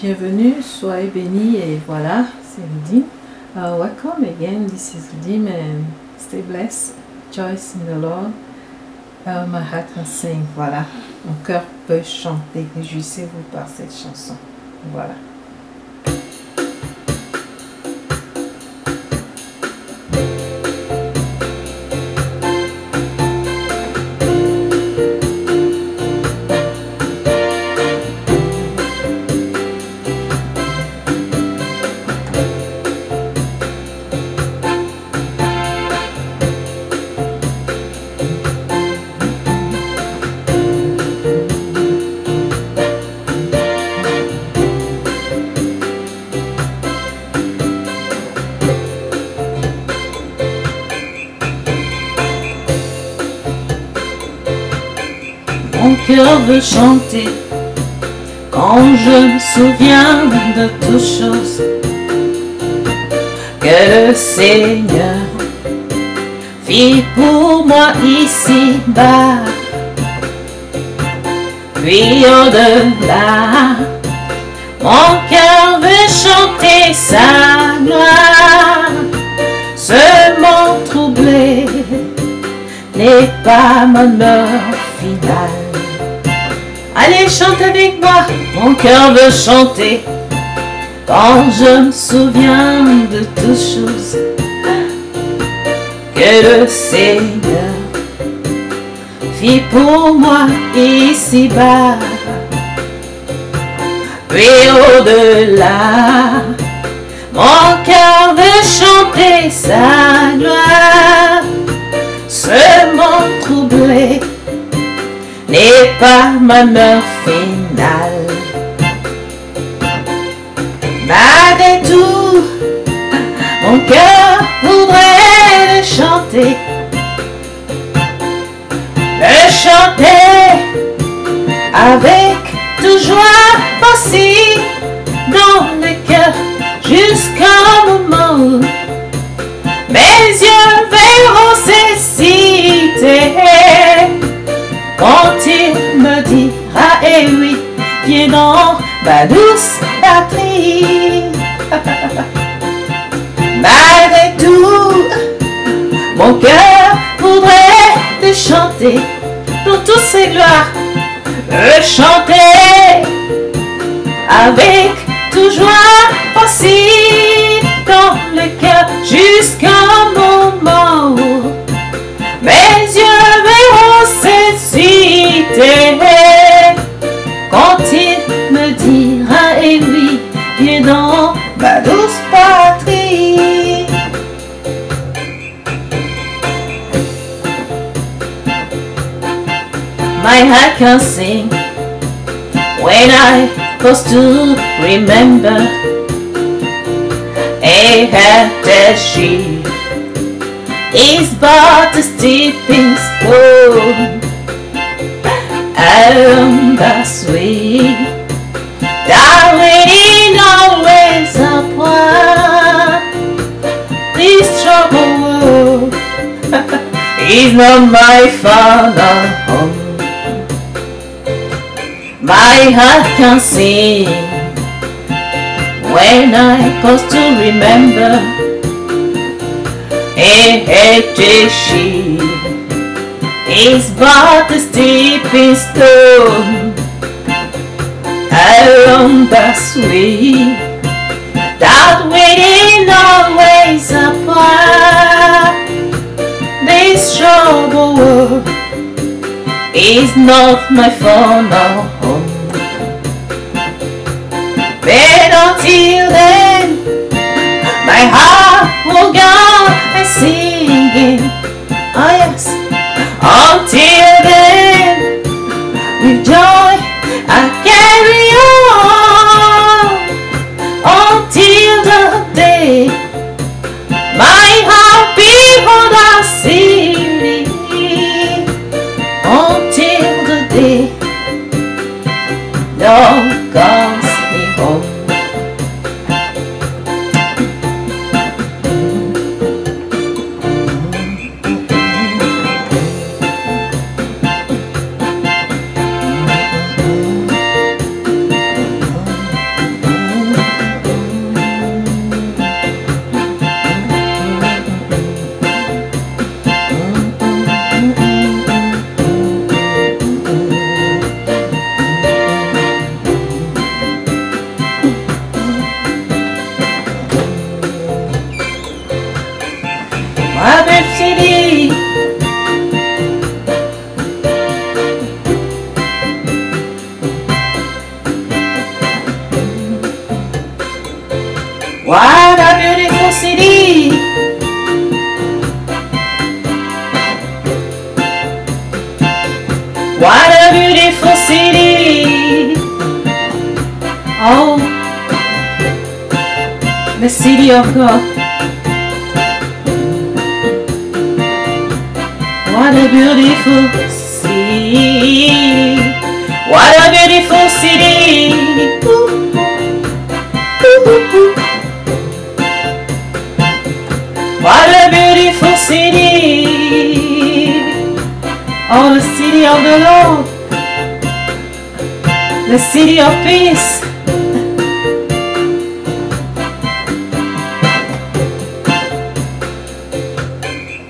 Bienvenue, soyez bénis, et voilà, c'est Ludim. Welcome again, this is Ludim, and stay blessed, choice in the Lord. My heart can sing, voilà, mon cœur peut chanter, réjouissez-vous par cette chanson, voilà. Mon cœur veut chanter quand je me souviens de toutes choses que le Seigneur fit pour moi ici-bas, puis au-delà. Mon cœur veut chanter sa gloire. Ce monde troublé n'est pas mon heure finale. Allez, chante avec moi. Mon cœur veut chanter quand je me souviens de toutes choses que le Seigneur fit pour moi ici-bas, puis au-delà. Mon cœur veut chanter sa gloire. Ce monde troublé n'est pas mon heure finale. Malgré tout, mon cœur voudrait le chanter, le chanter avec toute joie possible dans le cœur, jusqu'au moment où mes yeux verront ses cités. Quand il me dira, eh oui, viens dans ma douce patrie. Malgré tout, mon cœur voudrait te chanter pour toutes ses gloires, le chanter avec toute joie possible dans le cœur, jusqu'au moment où mes yeux verront cette cité. Quand il me dira, et lui, viens dans ma douce patrie. My heart can sing when I was to remember a heritage is but a stepping stone and the sweet that we always upon. This troubled world is not my final home. My heart can sing when I pause to remember a heritage is but a stepping stone along the sweet that we didn't always apply. This troubled world is not my final home. But until then, my heart will go singing, oh yes, until then, with joy I carry on, until the day my heart behold I see me, until the day Lord calls me home. city. Oh, the city of God. What a beautiful city. What a beautiful city. Ooh. Ooh, ooh, ooh. What a beautiful city. Oh, the city of the Lord. The city of peace.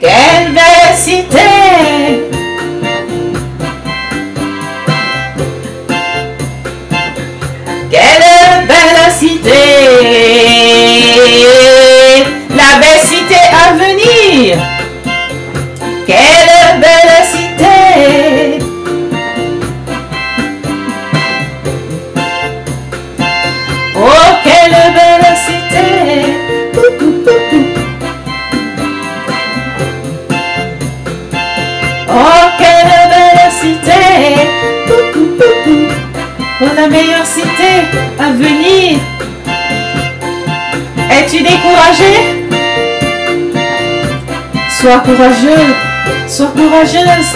Quelle belle cité. Quelle belle cité. La belle cité à venir. Quelle belle cité. Oh, quelle belle cité. Oh, quelle belle cité. Oh, la meilleure cité à venir. Es-tu découragé? Sois courageux, sois courageuse.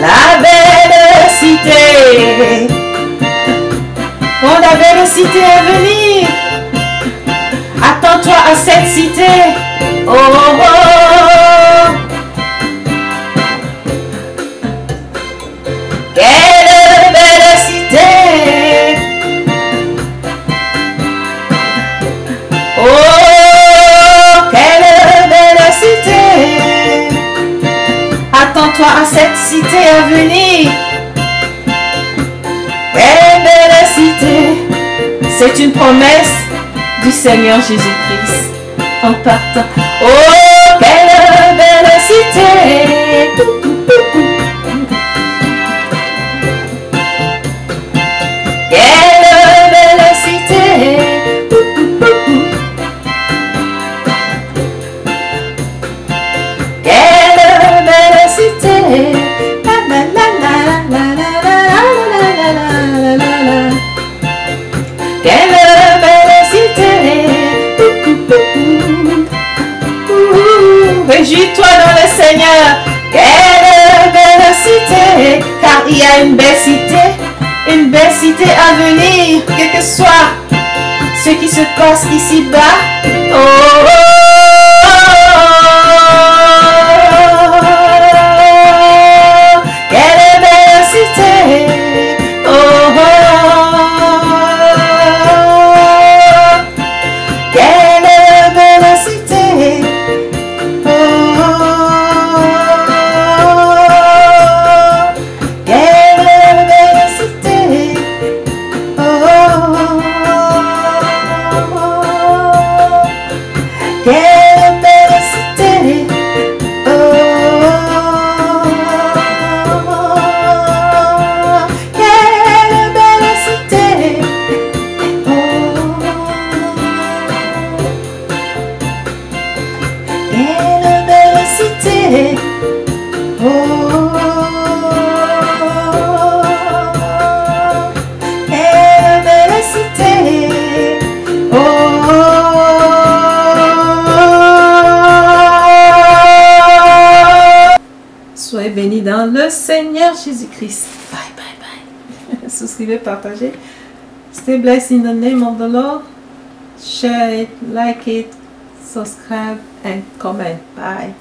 La belle cité. Oh, la belle cité à venir. Attends-toi à cette cité. Oh, oh, oh. Quelle belle cité. Oh. Attends-toi à cette cité à venir. Quelle belle cité. C'est une promesse du Seigneur Jésus-Christ en partant. Oh, quelle belle cité. Quelle belle cité. Réjouis-toi dans le Seigneur, quelle belle cité, car il y a une belle cité à venir, quel que soit ce qui se passe ici-bas. Oh, oh, oh, oh, quelle belle cité. Oh, oh, oh, quelle belle cité. Soyez bénis dans le Seigneur Jésus-Christ. Bye, bye, bye. Souscrivez, partagez. Stay blessed in the name of the Lord. Share it, like it, subscribe and comment. Bye.